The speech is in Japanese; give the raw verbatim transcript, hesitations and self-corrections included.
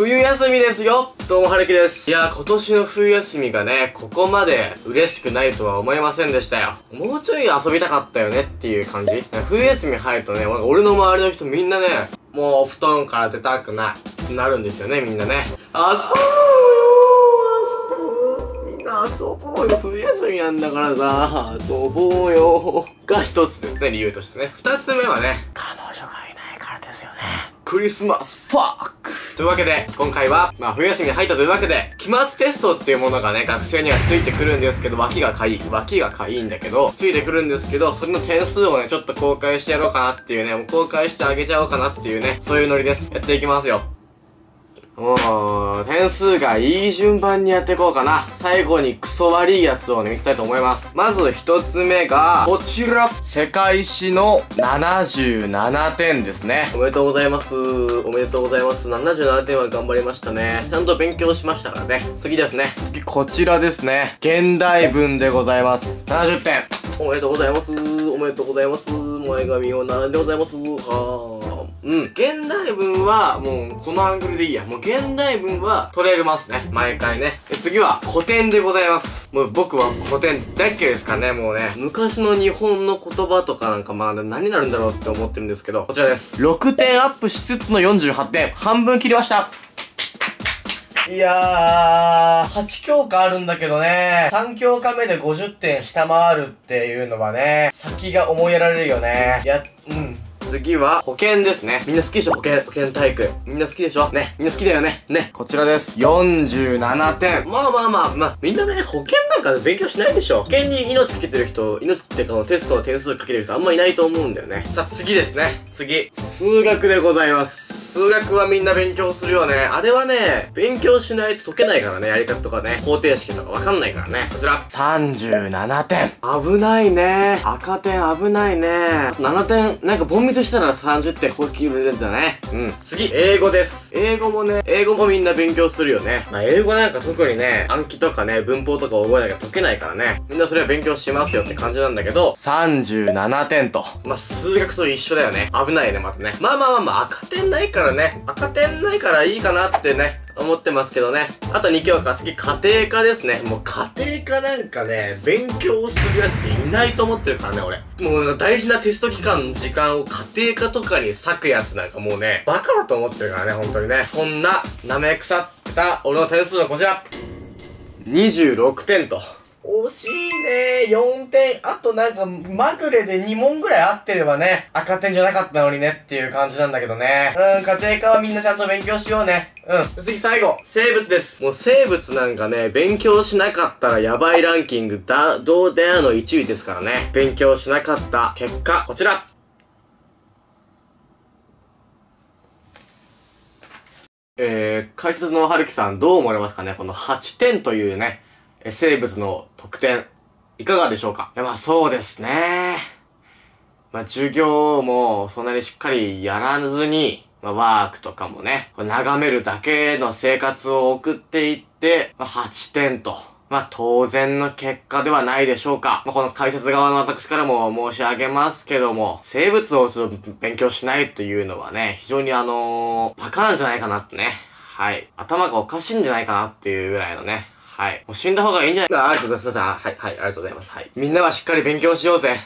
冬休みですよ。どうも、はるきです。いやー、今年の冬休みがね、ここまで嬉しくないとは思いませんでしたよ。もうちょい遊びたかったよねっていう感じ。冬休み入るとね、俺の周りの人みんなね、もう布団から出たくないってなるんですよね、みんなね。あそうよー、みんな遊ぼうよ。冬休みなんだからさ、遊ぼうよー。が一つですね、理由としてね。二つ目はね、彼女がいないからですよね。クリスマス、ファックというわけで、今回は、まあ、冬休みに入ったというわけで、期末テストっていうものがね、学生にはついてくるんですけど、脇がかいい。脇がかいいんだけど、ついてくるんですけど、それの点数をね、ちょっと公開してやろうかなっていうね、もう公開してあげちゃおうかなっていうね、そういうノリです。やっていきますよ。もう、点数がいい順番にやっていこうかな。最後にクソ悪いやつをね、見せたいと思います。まず一つ目が、こちら。世界史のななじゅうななてんですね。おめでとうございます。おめでとうございます。ななじゅうななてんは頑張りましたね。ちゃんと勉強しましたからね。次ですね。次、こちらですね。現代文でございます。ななじゅってん。おめでとうございます。おめでとうございます。前髪をななでございます。はー。うん。現代文は、もう、このアングルでいいや。もう現代文は取れますね。毎回ね。で、次は古典でございます。もう僕は古典大っ嫌いですからね、もうね。昔の日本の言葉とかなんかまあ何になるんだろうって思ってるんですけど、こちらです。ろくてんアップしつつのよんじゅうはってん。半分切りました。いやー、はちきょうかあるんだけどね、さんきょうかめでごじゅってん下回るっていうのはね、先が思いやられるよね。いや、うん。次は、保険ですね。みんな好きでしょ、保険。保険体育。みんな好きでしょね。みんな好きだよね。ね。こちらです。よんじゅうななてん。まあまあまあ、まあ、みんなね、保険なんか勉強しないでしょ。保険に命かけてる人、命ってかのテストの点数かけてる人あんまいないと思うんだよね。さあ次ですね。次。数学でございます。数学はみんな勉強するよね。あれはね、勉強しないと解けないからね。やり方とかね。方程式とかわかんないからね。こちら。さんじゅうななてん。危ないね。赤点危ないね。ななてん。なんかボンミスしたらさんじゅってんここ切るんだね。うん。次、英語です。英語もね、英語もみんな勉強するよね。まあ、英語なんか特にね、暗記とかね、文法とか覚えなきゃ解けないからね。みんなそれは勉強しますよって感じなんだけど、さんじゅうななてんと。まあ、数学と一緒だよね。危ないね、またね。まあまあまあまあ、赤点ないからね。赤点ないからいいかなってね。思ってますけどね。あとにきょうか、次、家庭科ですね。もう家庭科なんかね、勉強をするやついないと思ってるからね、俺。もう大事なテスト期間の時間を家庭科とかに割くやつなんかもうね、バカだと思ってるからね、ほんとにね。そんな、舐め腐った俺の点数はこちら。にじゅうろくてんと。惜しいね。よんてん。あとなんか、まぐれでにもんぐらい合ってればね、赤点じゃなかったのにねっていう感じなんだけどね。うん、家庭科はみんなちゃんと勉強しようね。うん。次、最後。生物です。もう生物なんかね、勉強しなかったらやばいランキングだ、どうだよのいちいですからね。勉強しなかった結果、こちら。えー、解説のはるきさん、どう思われますかね？このはってんというね、生物の得点、いかがでしょうか？いや、まあそうですね。まあ授業もそんなにしっかりやらずに、まあワークとかもね、眺めるだけの生活を送っていって、まあはってんと、まあ当然の結果ではないでしょうか。まあこの解説側の私からも申し上げますけども、生物をちょっと勉強しないというのはね、非常にあのー、バカなんじゃないかなってね。はい。頭がおかしいんじゃないかなっていうぐらいのね。はい。もう死んだ方がいいんじゃないかな。ありがとうございます。はい、はい、ありがとうございます。はい。みんなはしっかり勉強しようぜ。